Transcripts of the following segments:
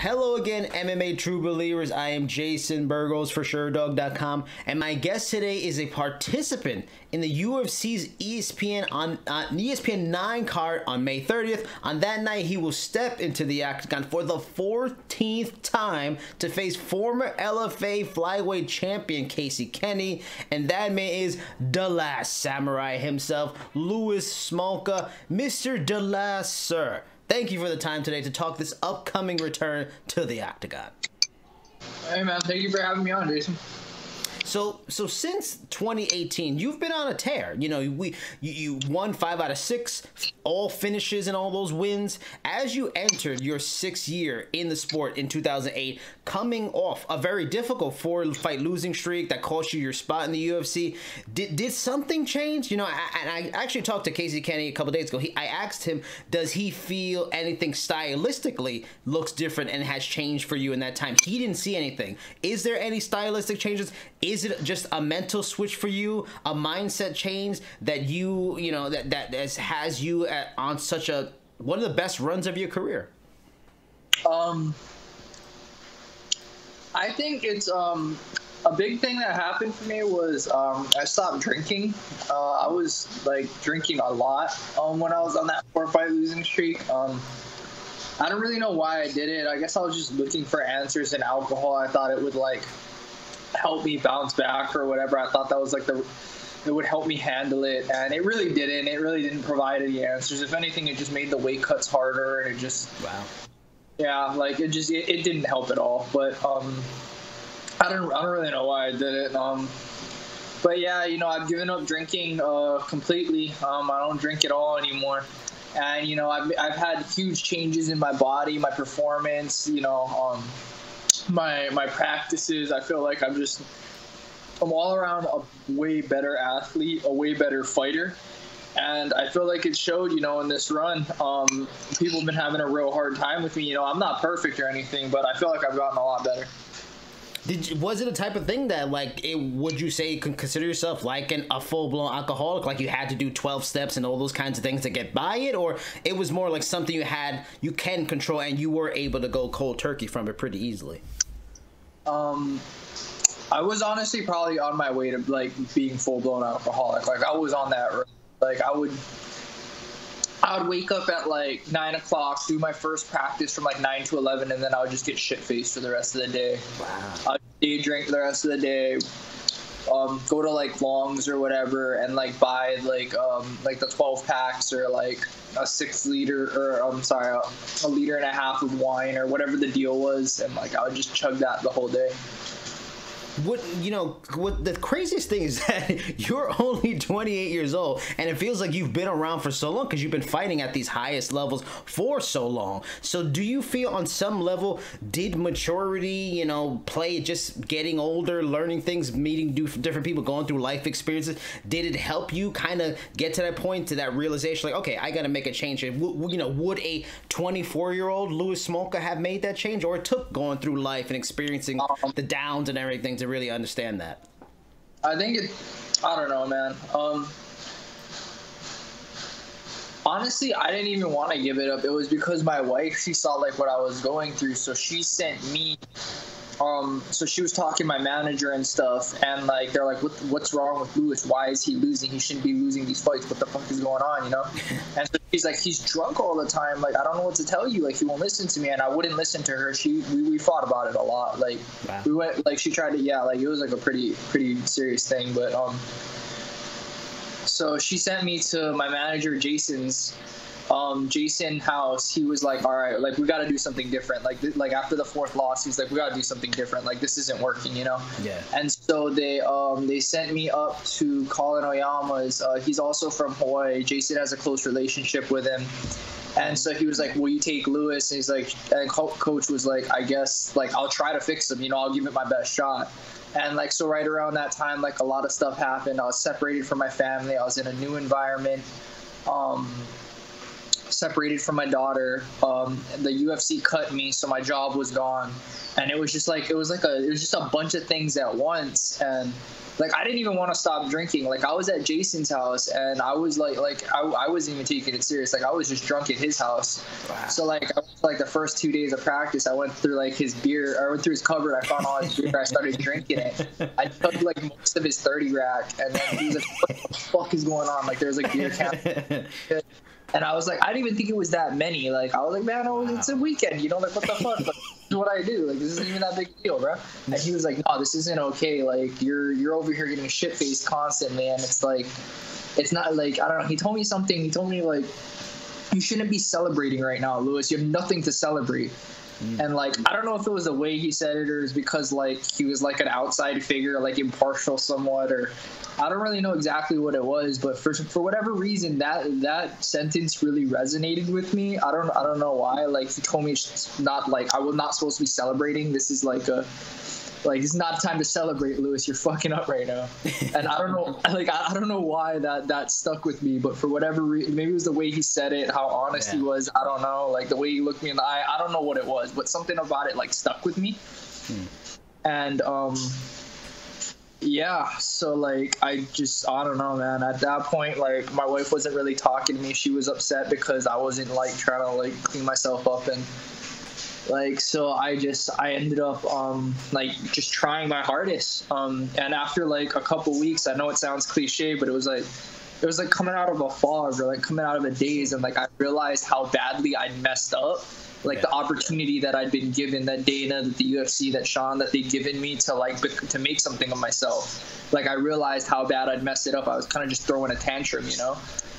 Hello again, MMA true believers. I am Jason Burgos for SureDog.com, and my guest today is a participant in the UFC's ESPN 9 card on May 30th. On that night, he will step into the octagon for the 14th time to face former LFA flyweight champion Casey Kenney, and that man is the Last Samurai himself, Louis Smolka, Mr. The Last Sir. Thank you for the time today to talk this upcoming return to the octagon. Hey man, thank you for having me on, Jason. So since 2018, you've been on a tear. You know, you won 5 out of 6, all finishes and all those wins. As you entered your 6th year in the sport in 2008, coming off a very difficult 4-fight losing streak that cost you your spot in the UFC, did something change? You know, I actually talked to Casey Kenney a couple days ago. I asked him, does he feel anything stylistically looks different and has changed for you in that time? He didn't see anything. Is there any stylistic changes? Is it just a mental switch for you, a mindset change that you know, that has you on such a one of the best runs of your career? I think it's a big thing that happened for me was I stopped drinking. I was like drinking a lot when I was on that 4-fight losing streak. I don't really know why I did it. I guess I was just looking for answers in alcohol. I thought it would like help me bounce back or whatever. I thought that was like it would help me handle it, and it really didn't. It really didn't provide any answers. If anything, it just made the weight cuts harder, and it just, wow, yeah, like it didn't help at all. But I don't really know why I did it. But yeah, you know, I've given up drinking completely. I don't drink at all anymore, and you know, I've had huge changes in my body, my performance, you know, my practices. I feel like I'm all around a way better athlete, a way better fighter, and I feel like it showed, you know, in this run. People have been having a real hard time with me. You know, I'm not perfect or anything, but I feel like I've gotten a lot better. Was it a type of thing that, like, would you say you can consider yourself like a full-blown alcoholic, like you had to do 12 steps and all those kinds of things to get by it, or it was more like something you can control and you were able to go cold turkey from it pretty easily? I was honestly probably on my way to, like, being full-blown alcoholic. Like, I was on that road. Like, I would wake up at like 9 o'clock, do my first practice from like 9 to 11, and then I would just get shit faced for the rest of the day. Wow. I'd day drink the rest of the day, go to like Longs or whatever, and like buy like the 12-packs or like a 6-liter or I'm sorry, a liter and a half of wine or whatever the deal was, and like I would just chug that the whole day. What the craziest thing is that you're only 28 years old, and it feels like you've been around for so long because you've been fighting at these highest levels for so long. So do you feel on some level, did maturity, you know, play just getting older, learning things, meeting different people, going through life experiences, did it help you kind of get to that point, to that realization, like, okay, I got to make a change? You know, would a 24-year-old Louis Smolka have made that change, or it took going through life and experiencing the downs and everything to really understand that? I think I don't know, man. Honestly, I didn't even want to give it up. It was because my wife, she saw like what I was going through, so she sent me, so she was talking to my manager and stuff, and like they're like, what's wrong with Louis? Why is he losing? He shouldn't be losing these fights. What the fuck is going on, you know? And so she's like, he's drunk all the time, like I don't know what to tell you, like he won't listen to me. And I wouldn't listen to her. We fought about it a lot, like, wow. We went, like, she tried to, yeah, like it was like a pretty serious thing. But so she sent me to my manager, Jason House. He was like, all right, like we got to do something different. Like after the 4th loss, he's like, we got to do something different. Like this isn't working, you know? Yeah. And so they sent me up to Kanoyama's. He's also from Hawaii. Jason has a close relationship with him. And so he was like, will you take Louis? And he's like, and coach was like, I guess, like, I'll try to fix him. You know, I'll give it my best shot. And like, so right around that time, like a lot of stuff happened. I was separated from my family. I was in a new environment. separated from my daughter. The UFC cut me, so my job was gone. And it was just like, it was just a bunch of things at once. And like, I didn't even want to stop drinking. Like, I was at Jason's house, and I was like I wasn't even taking it serious. Like, I was just drunk at his house. Wow. So like the first 2 days of practice, I went through like his beer. I went through his cupboard. I found all his beer. I started drinking it. I took like most of his 30 rack, and then he was like, "What the fuck is going on?" Like, there's like beer can. And I was like, I didn't even think it was that many. Like, I was like, man, oh, it's a weekend, you know, like, what the fuck? Like, this is what I do. Like, this isn't even that big a deal, bro. And he was like, no, this isn't okay. Like, you're over here getting shit-faced constantly. And it's like, it's not like, I don't know. He told me something. He told me, like, you shouldn't be celebrating right now, Louis. You have nothing to celebrate. And, like, I don't know if it was the way he said it or it's because, like, he was, like, an outside figure, like, impartial somewhat, or I don't really know exactly what it was. But for whatever reason, that sentence really resonated with me. I don't know why. Like, he told me it's not, like, I was not supposed to be celebrating. This is, like, a... Like, it's not time to celebrate, Louis. You're fucking up right now. And I don't know, like, I don't know why that stuck with me, but for whatever reason, maybe it was the way he said it, how honest he was. I don't know. Like, the way he looked me in the eye, I don't know what it was, but something about it, like, stuck with me. And, yeah, so, like, I don't know, man. At that point, like, my wife wasn't really talking to me. She was upset because I wasn't, like, trying to, like, clean myself up and... Like, so I ended up, like, just trying my hardest. And after, like, a couple weeks, I know it sounds cliche, but it was like coming out of a fog or, like, coming out of a daze. And, like, I realized how badly I'd messed up. Like, the opportunity that I'd been given, that Dana, that the UFC, that Sean, that they'd given me to, like, to make something of myself. Like, I realized how bad I'd messed it up. I was kind of just throwing a tantrum, you know?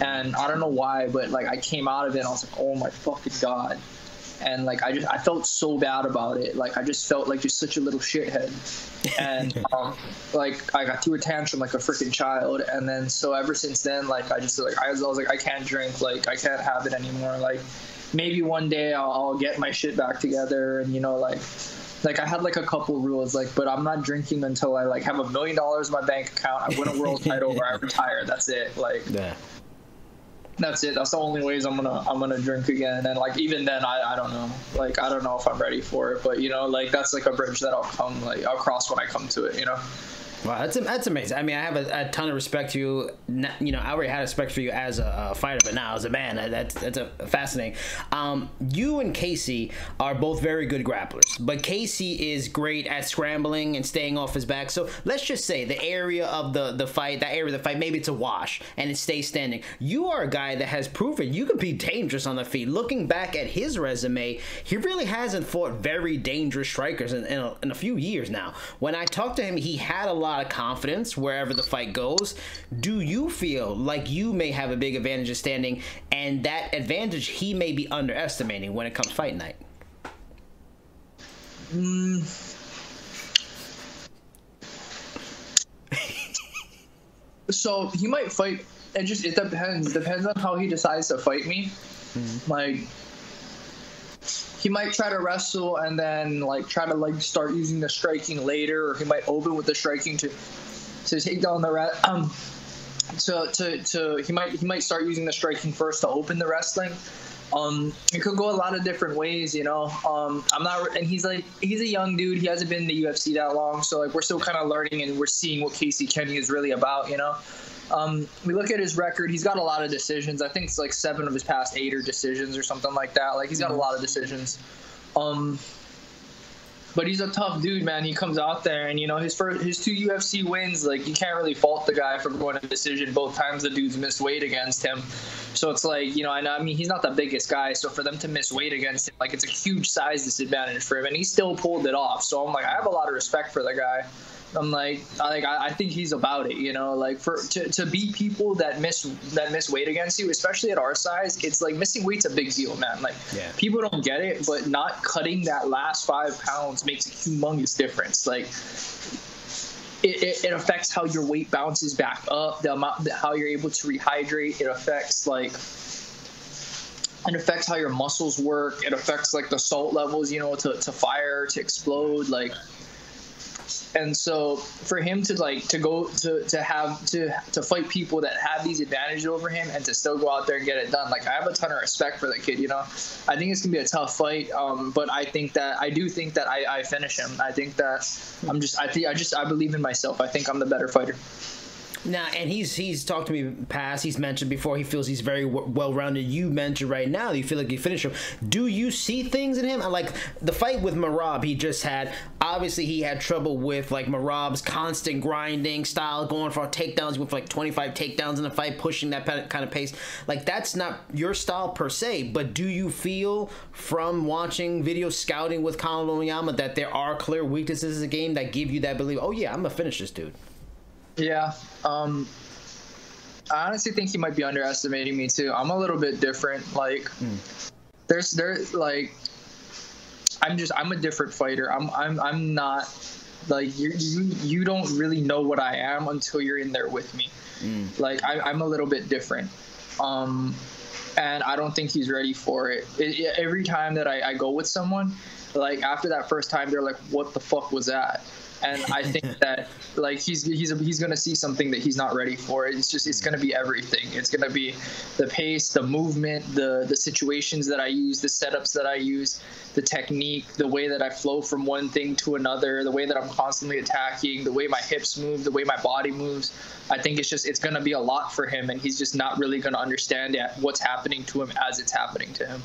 And I don't know why, but, like, I came out of it and I was like, oh, my fucking God. And, like, I felt so bad about it. Like, I just felt like just such a little shithead. And, like, I got through a tantrum like a freaking child. And then, so ever since then, like, I was like, I can't drink. Like, I can't have it anymore. Like, maybe one day I'll get my shit back together. And, you know, like, I had, like, a couple rules. Like, but I'm not drinking until I, like, have $1 million in my bank account. I win a world title or I retire. That's it. Like, yeah. That's it. That's the only ways I'm gonna drink again. And, like, even then, I don't know. Like, I don't know if I'm ready for it. But, you know, like, that's like a bridge that I'll cross when I come to it. You know. Wow, that's amazing. I mean, I have a ton of respect for you. You know, I already had respect for you as a fighter, but now as a man, that's fascinating. You and Casey are both very good grapplers, but Casey is great at scrambling and staying off his back. So let's just say the area of the fight, maybe it's a wash and it stays standing. You are a guy that has proven you can be dangerous on the feet. Looking back at his resume, he really hasn't fought very dangerous strikers in a few years now. When I talked to him, he had a lot of confidence wherever the fight goes. Do you feel like you may have a big advantage of standing, and that advantage he may be underestimating when it comes fight night? So he might fight. It depends on how he decides to fight me. Like, he might try to wrestle and then, like, try to, like, start using the striking later, or he might open with the striking to take down the he might start using the striking first to open the wrestling. It could go a lot of different ways, you know. And he's a young dude. He hasn't been in the UFC that long, so, like, we're still kind of learning and we're seeing what Casey Kenney is really about, you know. We look at his record. He's got a lot of decisions. I think it's like 7 of his past 8 are decisions or something like that. Like, he's got a lot of decisions. But he's a tough dude, man. He comes out there and, you know, his 2 UFC wins, like, you can't really fault the guy for going to decision. Both times the dudes missed weight against him. So it's like, you know, and I mean, he's not the biggest guy. So for them to miss weight against him, like, it's a huge size disadvantage for him. And he still pulled it off. So I'm like, I have a lot of respect for the guy. I'm like, I think he's about it, you know, like, to beat people that miss weight against you, especially at our size. It's like, missing weight's a big deal, man. Like, people don't get it, but not cutting that last 5 pounds makes a humongous difference. Like, it affects how your weight bounces back up, the amount, how you're able to rehydrate. It affects, like, it affects how your muscles work. It affects, like, the salt levels, you know, to fire, to explode, like. And so for him to like to go to fight people that have these advantages over him and to still go out there and get it done, like, I have a ton of respect for that kid, you know. I think it's gonna be a tough fight, but I think that I finish him. I think that I believe in myself. I think I'm the better fighter. Now, and he's talked to me past. He's mentioned before he feels he's very well-rounded. You mentioned right now you feel like you finish him. Do you see things in him? Like the fight with Marab he just had, obviously he had trouble with like Marab's constant grinding style, going for takedowns. He went for like 25 takedowns in the fight, pushing that kind of pace. Like, that's not your style per se, but do you feel from watching video scouting with Kanoyama that there are clear weaknesses in the game that give you that belief, oh yeah, I'm going to finish this dude? Yeah, I honestly think he might be underestimating me too. I'm a little bit different. Like, I'm a different fighter. I'm not like you don't really know what I am until you're in there with me. Like, I'm a little bit different. And I don't think he's ready for it. Every time that I go with someone, like after that first time, they're like, "What the fuck was that?" And I think that like he's gonna see something that he's not ready for. It's gonna be everything. It's gonna be the pace, the movement, the situations that I use, the setups that I use, the technique, the way that I flow from one thing to another, the way that I'm constantly attacking, the way my hips move, the way my body moves. I think it's gonna be a lot for him, and he's just not really gonna understand what's happening to him as it's happening to him.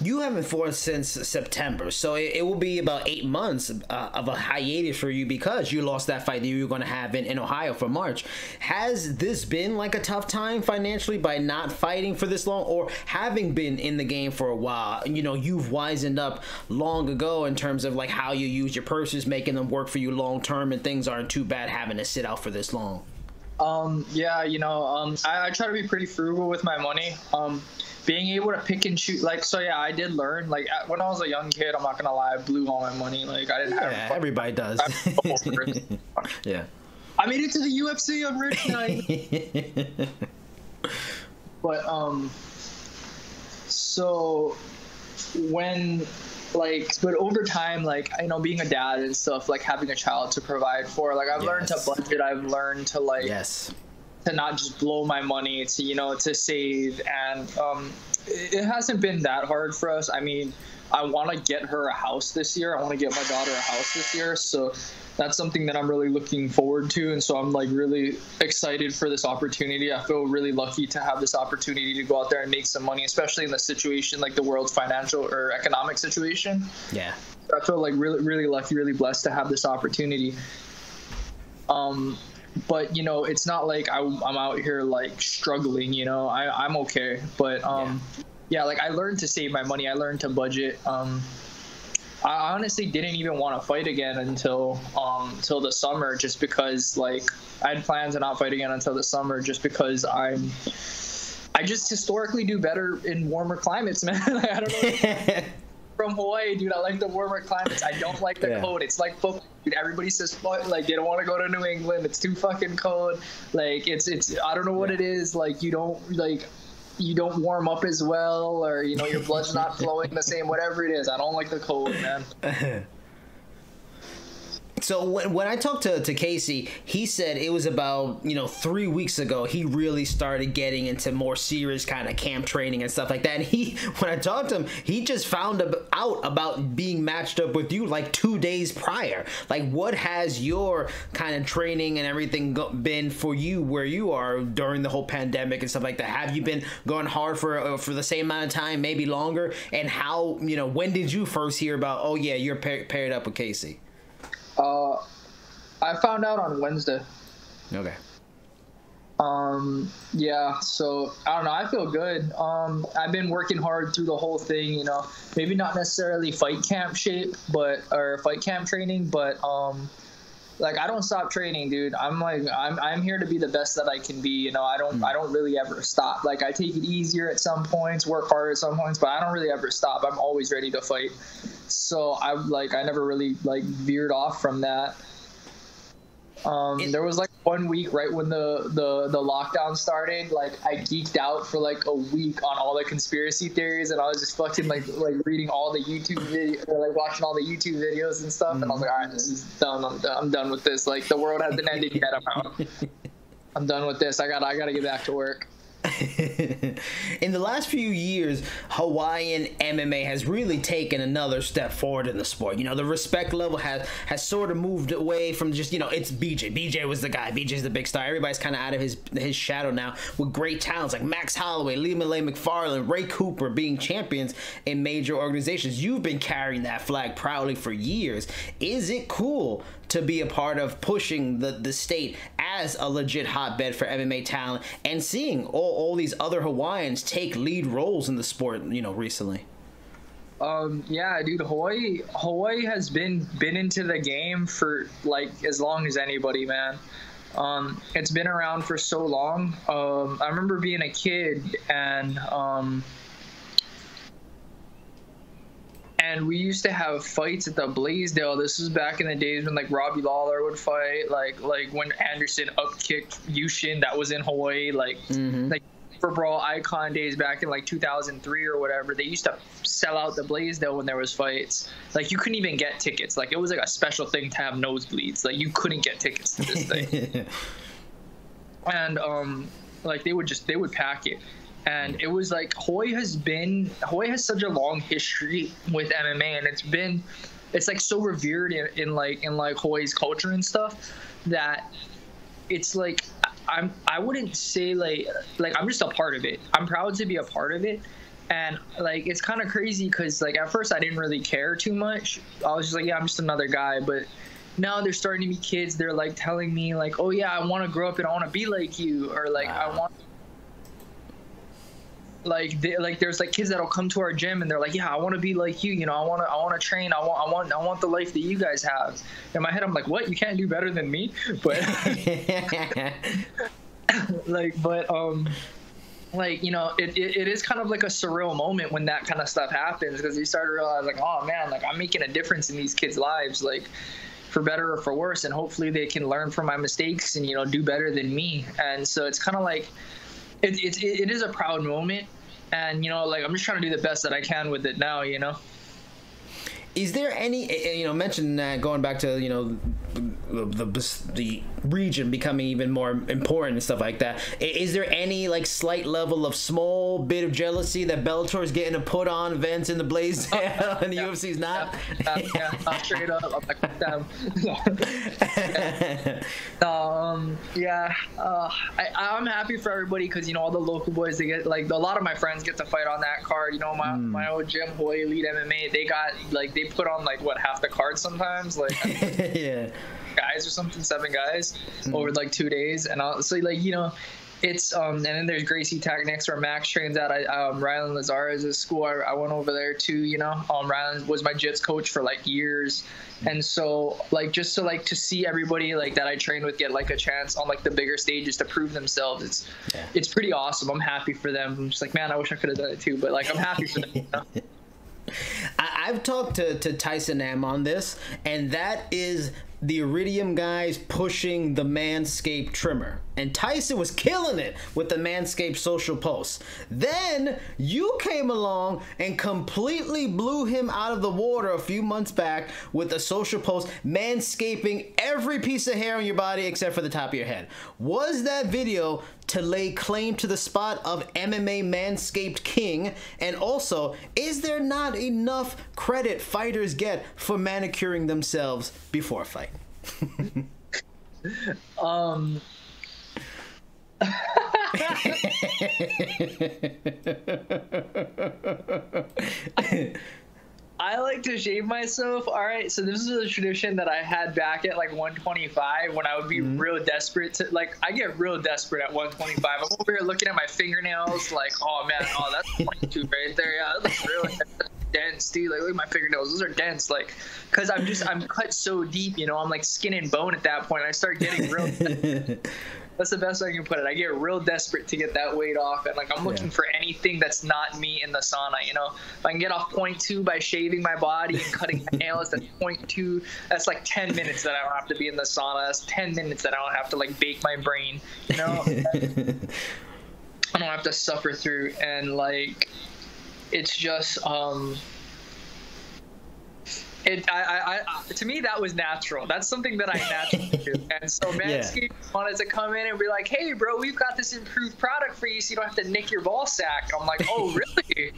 You haven't fought since September, so it will be about 8 months of a hiatus for you because you lost that fight that you were going to have in Ohio for March. Has this been like a tough time financially by not fighting for this long, or having been in the game for a while? You know, you've wisened up long ago in terms of like how you use your purses, making them work for you long term, and things aren't too bad having to sit out for this long. Yeah, you know, I try to be pretty frugal with my money. Being able to pick and shoot, like, so yeah, I did learn. Like, when I was a young kid, I'm not gonna lie, I blew all my money. Like, I didn't have. Yeah, everybody does. Yeah. I made it to the UFC. I'm rich now. But so when. Like, but over time, like, you know, being a dad and stuff, like having a child to provide for, like, I've learned to budget. I've learned to like, to not just blow my money, to, you know, to save. And it hasn't been that hard for us. I mean, I want to get her a house this year. I want to get my daughter a house this year. So that's something that I'm really looking forward to. And so I'm like really excited for this opportunity. I feel really lucky to have this opportunity to go out there and make some money, especially in the situation, like the world's financial or economic situation. Yeah. I feel like really, really lucky, really blessed to have this opportunity. But, you know, it's not like I'm out here like struggling, you know, I'm okay. But yeah, like I learned to save my money. I learned to budget. I honestly didn't even want to fight again until the summer, just because like I had plans to not fight again until the summer, just because I just historically do better in warmer climates, man. Like, I don't know. From Hawaii, dude, I like the warmer climates. I don't like the cold. It's like football. Dude, everybody says like they don't want to go to New England. It's too fucking cold. Like it's I don't know what it is. Like you don't warm up as well, or, you know, your blood's not flowing the same, whatever it is. I don't like the cold, man. So when I talked to Casey, he said it was about, you know, 3 weeks ago, he really started getting into more serious kind of camp training and stuff like that. And when I talked to him, he just found out about being matched up with you like 2 days prior. Like, what has your kind of training and everything been for you where you are during the whole pandemic and stuff like that? Have you been going hard for the same amount of time, maybe longer? And how, you know, when did you first hear about, oh yeah, you're paired up with Casey? I found out on Wednesday. Okay. Yeah, so I don't know. I feel good. I've been working hard through the whole thing, you know, maybe not necessarily fight camp shape, or fight camp training, but, like, I don't stop training, dude. I'm here to be the best that I can be. You know, I don't really ever stop. Like, I take it easier at some points, work harder at some points, but I don't really ever stop. I'm always ready to fight. So I never really like veered off from that. There was like 1 week right when the lockdown started, like I geeked out for like a week on all the conspiracy theories, and I was just fucking like reading all the YouTube videos, like watching all the YouTube videos and stuff. And I was like, all right, this is done. I'm done with this. Like the world hasn't ended yet. I'm out. I'm done with this. I gotta get back to work. In the last few years, Hawaiian MMA has really taken another step forward in the sport. You know, the respect level has sort of moved away from just, you know, it's BJ. BJ was the guy. BJ's the big star. Everybody's kind of out of his shadow now, with great talents like Max Holloway, Lee Malay McFarlane, Ray Cooper being champions in major organizations. You've been carrying that flag proudly for years. Is it cool to be a part of pushing the state as a legit hotbed for MMA talent, and seeing all these other Hawaiians take lead roles in the sport, you know, recently? Yeah, dude, Hawaii has been into the game for like as long as anybody, man. It's been around for so long. I remember being a kid, and we used to have fights at the Blaisdell. This was back in the days when like Robbie Lawler would fight, like when Anderson upkicked Yushin. That was in Hawaii, like for brawl icon days back in like 2003 or whatever. They used to sell out the Blaisdell when there was fights. Like you couldn't even get tickets. Like it was like a special thing to have nosebleeds. Like you couldn't get tickets to this thing. And like they would pack it. And it was like Hawaii has such a long history with MMA, and it's like so revered in Hawaii's culture and stuff, that it's like I wouldn't say like I'm just a part of it. I'm proud to be a part of it. And like it's kind of crazy because like at first I didn't really care too much. I was just like, yeah, I'm just another guy. But now they're starting to be kids. They're like telling me like, oh yeah, I want to grow up and I want to be like you, or like wow. I want. Like there's like kids that'll come to our gym and they're like, yeah, I want to be like you, you know, I want to train, I want the life that you guys have. In my head, I'm like, what? You can't do better than me, but like you know, it is kind of like a surreal moment when that kind of stuff happens, because you start to realize like, oh man, like I'm making a difference in these kids' lives, like for better or for worse, and hopefully they can learn from my mistakes and, you know, do better than me. And so it's kind of like. It is a proud moment, and, you know, like, I'm just trying to do the best that I can with it now, you know? Is there any, you know, mention that going back to, you know, the region becoming even more important and stuff like that, is there any, like, slight level of small bit of jealousy that Bellator is getting to put on events in the Blaisdell and the UFC's not? Yeah, straight up. I'm like, fuck them. I'm happy for everybody because, you know, all the local boys, they get, like, a lot of my friends get to fight on that card. You know, my old gym, Hawaii Elite MMA, they got, like, they put on, like, what, half the card sometimes? Like, yeah. Guys or something, 7 guys over like 2 days, and so like, you know, it's and then there's Gracie Tag next where Max trains at. Rylan Lazar's school. I went over there too, you know. Rylan was my jits coach for like years, and so like just to like to see everybody like that I trained with get like a chance on like the bigger stages to prove themselves. It's pretty awesome. I'm happy for them. I'm just like, man, I wish I could have done it too, but like I'm happy for them. You know? I've talked to Tyson M on this, and that is the Iridium guys pushing the Manscaped trimmer. And Tyson was killing it with the Manscaped social posts. Then you came along and completely blew him out of the water a few months back with a social post manscaping every piece of hair on your body except for the top of your head. Was that video to lay claim to the spot of MMA Manscaped King? And also, is there not enough credit fighters get for manicuring themselves before a fight? I like to shave myself. All right, so this is a tradition that I had back at like 125 when I would be real desperate to like. I get real desperate at 125. I'm over here looking at my fingernails like, oh man, oh that's 22 right there. Yeah, that looks really dense, dude. Like look at my fingernails; those are dense. Like, cause I'm cut so deep, you know. I'm like skin and bone at that point. I start getting real. That's the best I can put it. I get real desperate to get that weight off, and like I'm looking for anything that's not me in the sauna. You know, if I can get off 0.2 by shaving my body and cutting my nails, that's 0.2. That's like 10 minutes that I don't have to be in the sauna. That's 10 minutes that I don't have to like bake my brain. You know, I don't have to suffer through, and like it's just to me, that was natural. That's something that I naturally do. And so Manscaped wanted to come in and be like, hey, bro, we've got this improved product for you so you don't have to nick your ball sack. I'm like, oh, really?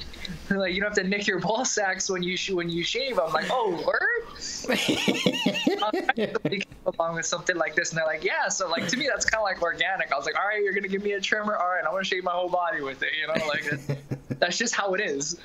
Like, you don't have to nick your ball sacks when you shave. I'm like, oh, word? They came along with something like this, and they're like, yeah. So, like, to me, that's kind of like organic. I was like, all right, you're going to give me a trimmer? All right, I want to shave my whole body with it. You know, like, that's just how it is.